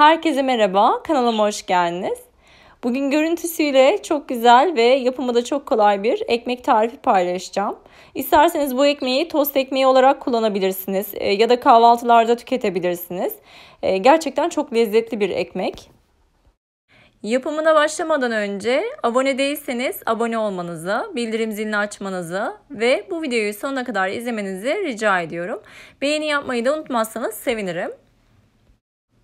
Herkese merhaba, kanalıma hoş geldiniz. Bugün görüntüsüyle çok güzel ve yapımı da çok kolay bir ekmek tarifi paylaşacağım. İsterseniz bu ekmeği tost ekmeği olarak kullanabilirsiniz ya da kahvaltılarda tüketebilirsiniz. Gerçekten çok lezzetli bir ekmek. Yapımına başlamadan önce abone değilseniz abone olmanızı, bildirim zilini açmanızı ve bu videoyu sonuna kadar izlemenizi rica ediyorum. Beğeni yapmayı da unutmazsanız sevinirim.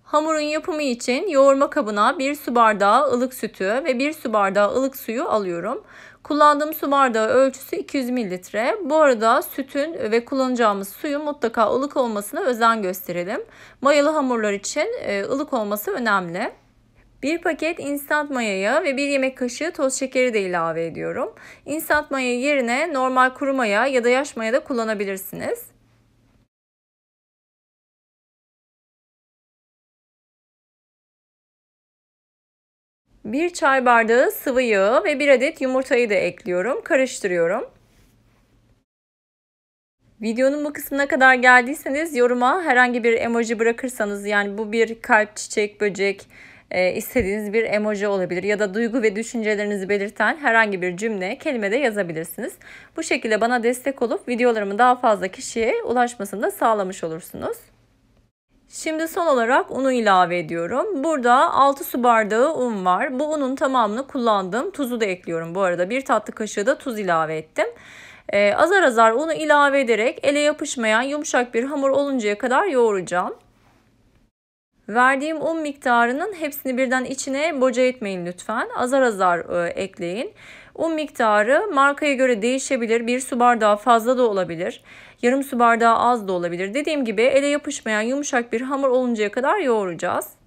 Hamurun yapımı için yoğurma kabına 1 su bardağı ılık sütü ve 1 su bardağı ılık suyu alıyorum. Kullandığım su bardağı ölçüsü 200 mililitre. Bu arada sütün ve kullanacağımız suyun mutlaka ılık olmasına özen gösterelim. Mayalı hamurlar için ılık olması önemli. 1 paket instant mayayı ve 1 yemek kaşığı toz şekeri de ilave ediyorum. Instant mayayı yerine normal kuru maya ya da yaş maya da kullanabilirsiniz. Bir çay bardağı sıvı yağı ve bir adet yumurtayı da ekliyorum. Karıştırıyorum. Videonun bu kısmına kadar geldiyseniz yoruma herhangi bir emoji bırakırsanız, yani bu bir kalp, çiçek, böcek, istediğiniz bir emoji olabilir ya da duygu ve düşüncelerinizi belirten herhangi bir cümle, kelime de yazabilirsiniz. Bu şekilde bana destek olup videolarımın daha fazla kişiye ulaşmasını da sağlamış olursunuz. Şimdi son olarak unu ilave ediyorum. Burada 6 su bardağı un var. Bu unun tamamını kullandım. Tuzu da ekliyorum bu arada. 1 tatlı kaşığı da tuz ilave ettim. Azar azar unu ilave ederek ele yapışmayan yumuşak bir hamur oluncaya kadar yoğuracağım. Verdiğim un miktarının hepsini birden içine boca etmeyin lütfen. Azar azar ekleyin. Un miktarı markaya göre değişebilir. 1 su bardağı fazla da olabilir. Yarım su bardağı az da olabilir. Dediğim gibi ele yapışmayan yumuşak bir hamur oluncaya kadar yoğuracağız.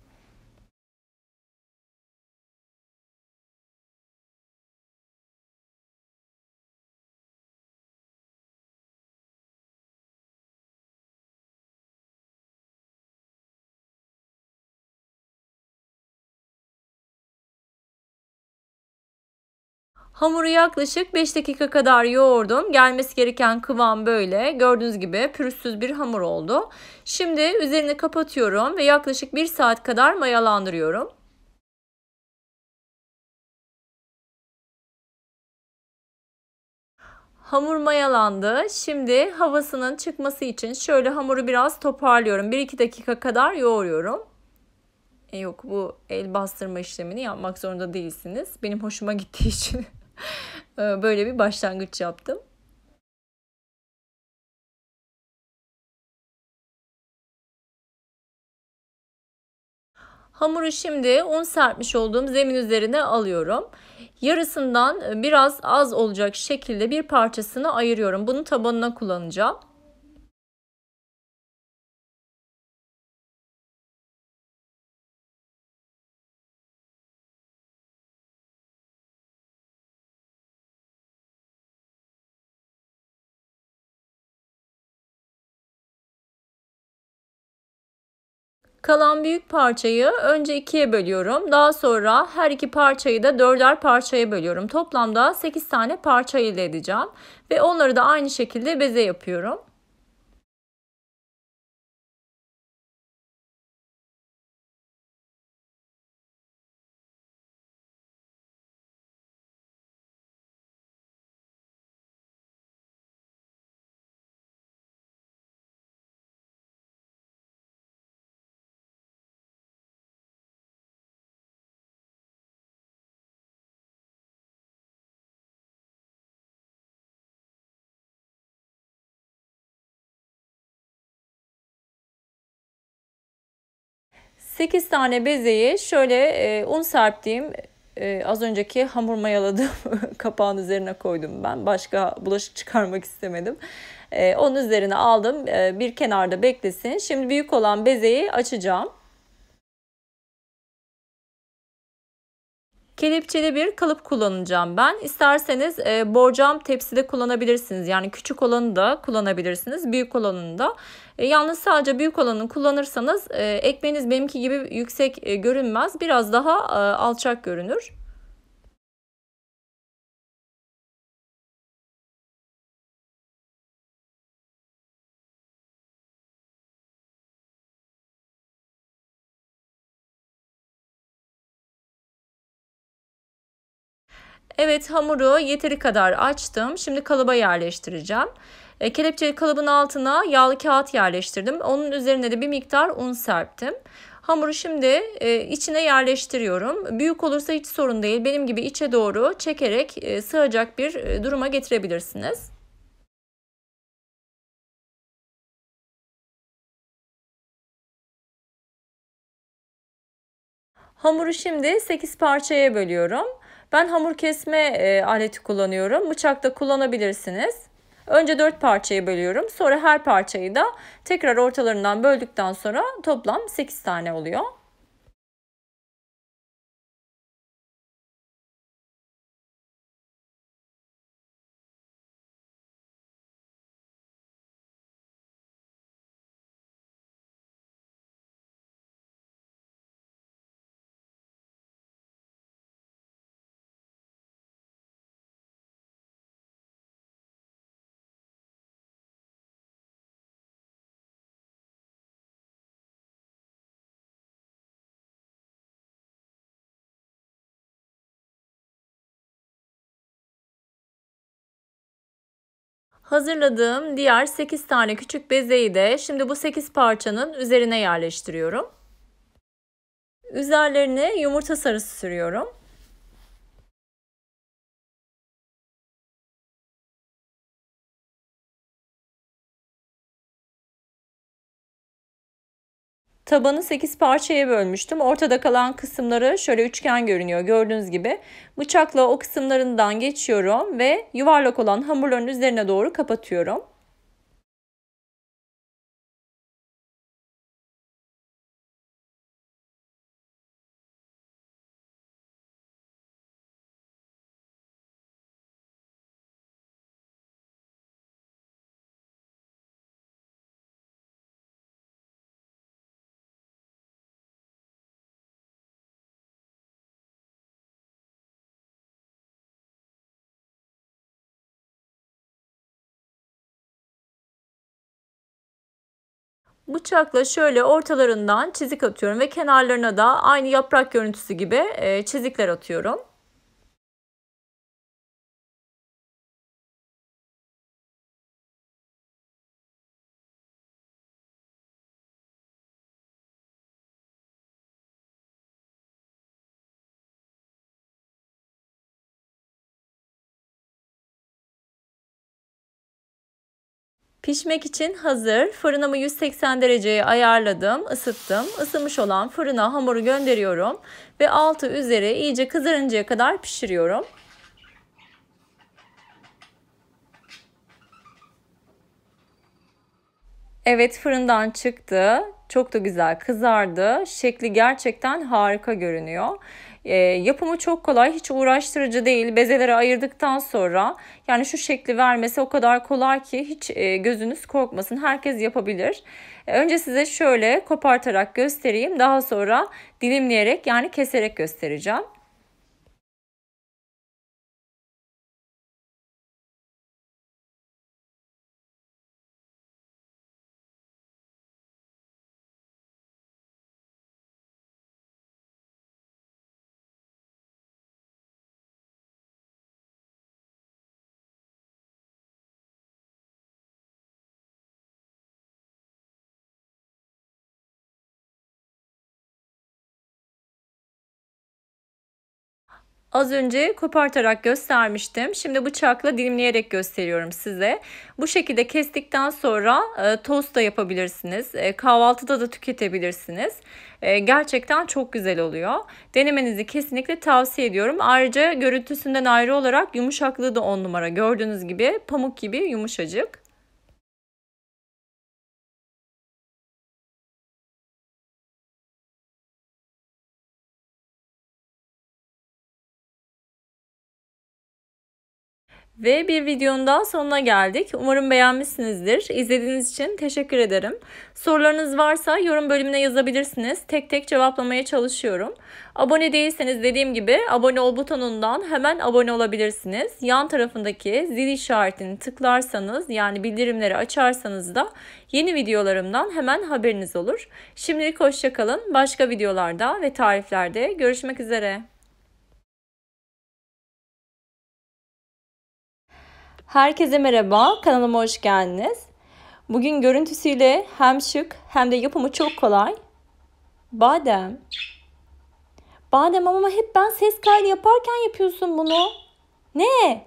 Hamuru yaklaşık 5 dakika kadar yoğurdum. Gelmesi gereken kıvam böyle. Gördüğünüz gibi pürüzsüz bir hamur oldu. Şimdi üzerini kapatıyorum ve yaklaşık 1 saat kadar mayalandırıyorum. Hamur mayalandı. Şimdi havasının çıkması için şöyle hamuru biraz toparlıyorum. 1-2 dakika kadar yoğuruyorum. Yok, bu el bastırma işlemini yapmak zorunda değilsiniz. Benim hoşuma gittiği için böyle bir başlangıç yaptım. Hamuru şimdi un serpmiş olduğum zemin üzerine alıyorum. Yarısından biraz az olacak şekilde bir parçasını ayırıyorum. Bunu tabanına kullanacağım. Kalan büyük parçayı önce 2'ye bölüyorum. Daha sonra her iki parçayı da 4'er parçaya bölüyorum. Toplamda 8 tane parça elde edeceğim. Ve onları da aynı şekilde beze yapıyorum. Sekiz tane bezeyi şöyle un serptiğim az önceki hamur mayaladığım kapağın üzerine koydum ben. Başka bulaşık çıkarmak istemedim. Onun üzerine aldım. Bir kenarda beklesin. Şimdi büyük olan bezeyi açacağım. Kelepçeli bir kalıp kullanacağım ben. İsterseniz borcam tepside kullanabilirsiniz. Yani küçük olanı da kullanabilirsiniz. Büyük olanını da. Yalnız sadece büyük olanını kullanırsanız ekmeğiniz benimki gibi yüksek görünmez. Biraz daha alçak görünür. Evet, hamuru yeteri kadar açtım. Şimdi kalıba yerleştireceğim. Kelepçeli kalıbın altına yağlı kağıt yerleştirdim. Onun üzerine de bir miktar un serptim. Hamuru şimdi içine yerleştiriyorum. Büyük olursa hiç sorun değil. Benim gibi içe doğru çekerek sığacak bir duruma getirebilirsiniz. Hamuru şimdi 8 parçaya bölüyorum. Ben hamur kesme aleti kullanıyorum. Bıçak da kullanabilirsiniz. Önce 4 parçaya bölüyorum. Sonra her parçayı da tekrar ortalarından böldükten sonra toplam 8 tane oluyor. Hazırladığım diğer 8 tane küçük bezeyi de şimdi bu 8 parçanın üzerine yerleştiriyorum. Üzerlerine yumurta sarısı sürüyorum. Tabanı 8 parçaya bölmüştüm. Ortada kalan kısımları şöyle üçgen görünüyor. Gördüğünüz gibi bıçakla o kısımlarından geçiyorum ve yuvarlak olan hamurların üzerine doğru kapatıyorum. Bıçakla şöyle ortalarından çizik atıyorum ve kenarlarına da aynı yaprak görüntüsü gibi çizikler atıyorum. Pişmek için hazır. Fırınımı 180 dereceye ayarladım, ısıttım. Isınmış olan fırına hamuru gönderiyorum ve altı üzeri iyice kızarıncaya kadar pişiriyorum. Evet, fırından çıktı. Çok da güzel kızardı. Şekli gerçekten harika görünüyor. Yapımı çok kolay, hiç uğraştırıcı değil. Bezelere ayırdıktan sonra yani şu şekli vermesi o kadar kolay ki hiç gözünüz korkmasın. Herkes yapabilir. Önce size şöyle kopartarak göstereyim. Daha sonra dilimleyerek yani keserek göstereceğim. Az önce kopartarak göstermiştim. Şimdi bıçakla dilimleyerek gösteriyorum size. Bu şekilde kestikten sonra tost da yapabilirsiniz. Kahvaltıda da tüketebilirsiniz. Gerçekten çok güzel oluyor. Denemenizi kesinlikle tavsiye ediyorum. Ayrıca görüntüsünden ayrı olarak yumuşaklığı da 10 numara. Gördüğünüz gibi pamuk gibi yumuşacık. Ve bir videonun daha sonuna geldik. Umarım beğenmişsinizdir. İzlediğiniz için teşekkür ederim. Sorularınız varsa yorum bölümüne yazabilirsiniz. Tek tek cevaplamaya çalışıyorum. Abone değilseniz dediğim gibi abone ol butonundan hemen abone olabilirsiniz. Yan tarafındaki zil işaretini tıklarsanız yani bildirimleri açarsanız da yeni videolarımdan hemen haberiniz olur. Şimdilik hoşça kalın. Başka videolarda ve tariflerde görüşmek üzere. Herkese merhaba, kanalıma hoş geldiniz. Bugün görüntüsüyle hem şık hem de yapımı çok kolay badem. Badem ama hep ben ses kaydı yaparken yapıyorsun bunu. Ne?